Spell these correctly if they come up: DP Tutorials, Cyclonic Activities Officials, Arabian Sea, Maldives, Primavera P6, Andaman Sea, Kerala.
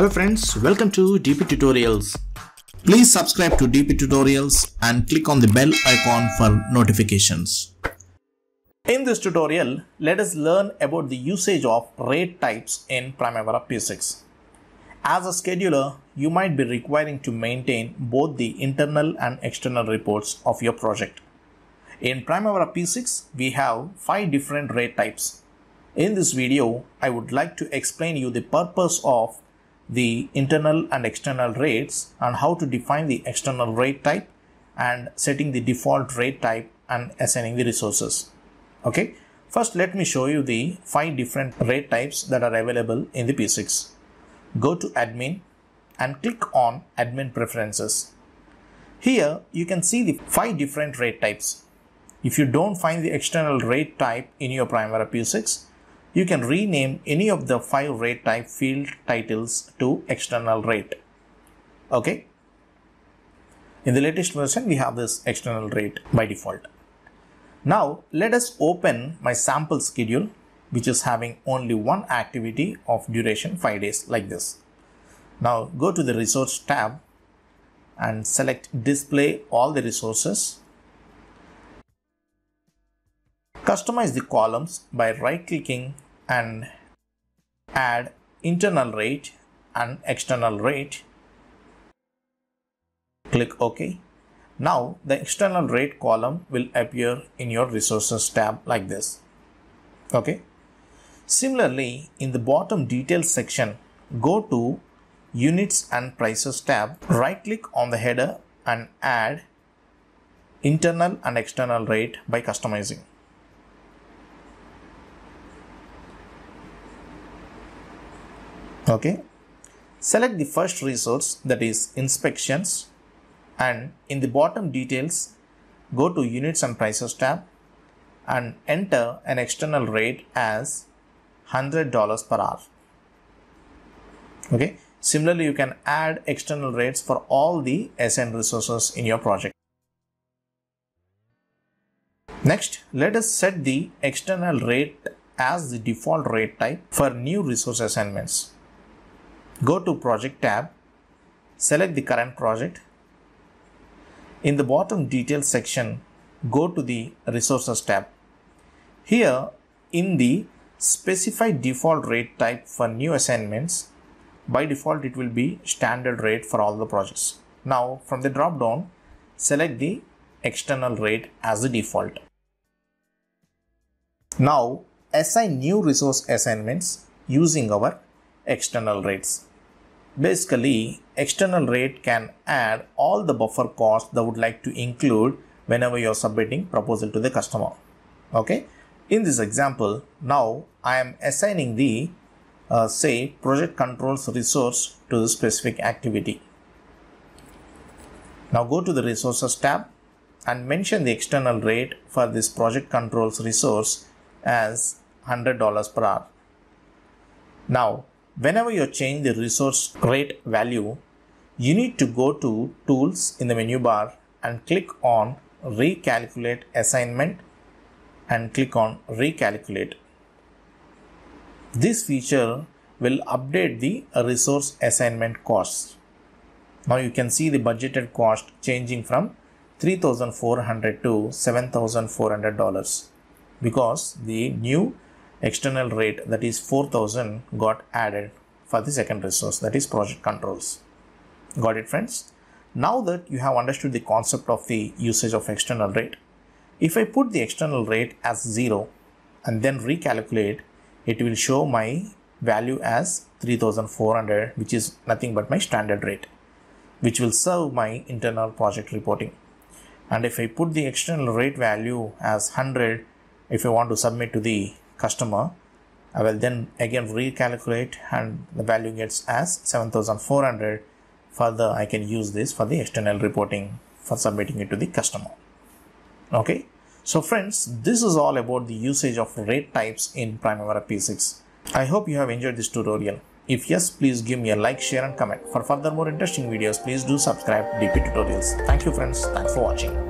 Hello friends, welcome to DP Tutorials. Please subscribe to DP Tutorials and click on the bell icon for notifications. In this tutorial, let us learn about the usage of rate types in Primavera P6. As a scheduler, you might be requiring to maintain both the internal and external reports of your project. In Primavera P6, we have 5 different rate types. In this video, I would like to explain you the purpose of the internal and external rates and how to define the external rate type and setting the default rate type and assigning the resources. Okay, first let me show you the 5 different rate types that are available in the P6. Go to admin and click on admin preferences. Here you can see the 5 different rate types. If you don't find the external rate type in your Primavera P6, you can rename any of the 5 rate type field titles to external rate. Okay. In the latest version, we have this external rate by default. Now let us open my sample schedule, which is having only one activity of duration 5 days like this. Now go to the resource tab and select display all the resources. Customize the columns by right-clicking and add internal rate and external rate. Click OK. Now the external rate column will appear in your resources tab like this. Okay. Similarly, in the bottom details section, go to units and prices tab, right-click on the header and add internal and external rate by customizing. Okay, select the first resource, that is inspections, and in the bottom details, go to units and prices tab and enter an external rate as $100 per hour. Okay, similarly, you can add external rates for all the SN resources in your project. Next, let us set the external rate as the default rate type for new resource assignments. Go to project tab, select the current project. In the bottom details section, go to the resources tab. Here in the specify default rate type for new assignments, by default it will be standard rate for all the projects. Now from the drop down, select the external rate as the default. Now assign new resource assignments using our external rates. Basically, external rate can add all the buffer costs that would like to include whenever you're submitting proposal to the customer. Okay. In this example, now I am assigning the say project controls resource to the specific activity. Now go to the resources tab and mention the external rate for this project controls resource as $100 per hour. Now, whenever you change the resource rate value, you need to go to Tools in the menu bar and click on Recalculate Assignment and click on Recalculate. This feature will update the resource assignment costs. Now you can see the budgeted cost changing from $3,400 to $7,400 because the new external rate, that is 4,000, got added for the second resource, that is project controls. Got it, friends? Now that you have understood the concept of the usage of external rate, if I put the external rate as 0 and then recalculate, it will show my value as 3,400, which is nothing but my standard rate, which will serve my internal project reporting. And if I put the external rate value as 100, if I want to submit to the customer, I will then again recalculate and the value gets as 7,400. Further, I can use this for the external reporting for submitting it to the customer. Okay, so friends, this is all about the usage of rate types in Primavera P6. I hope you have enjoyed this tutorial. If yes, please give me a like, share and comment. For further more interesting videos, please do subscribe DP Tutorials. Thank you friends, thanks for watching.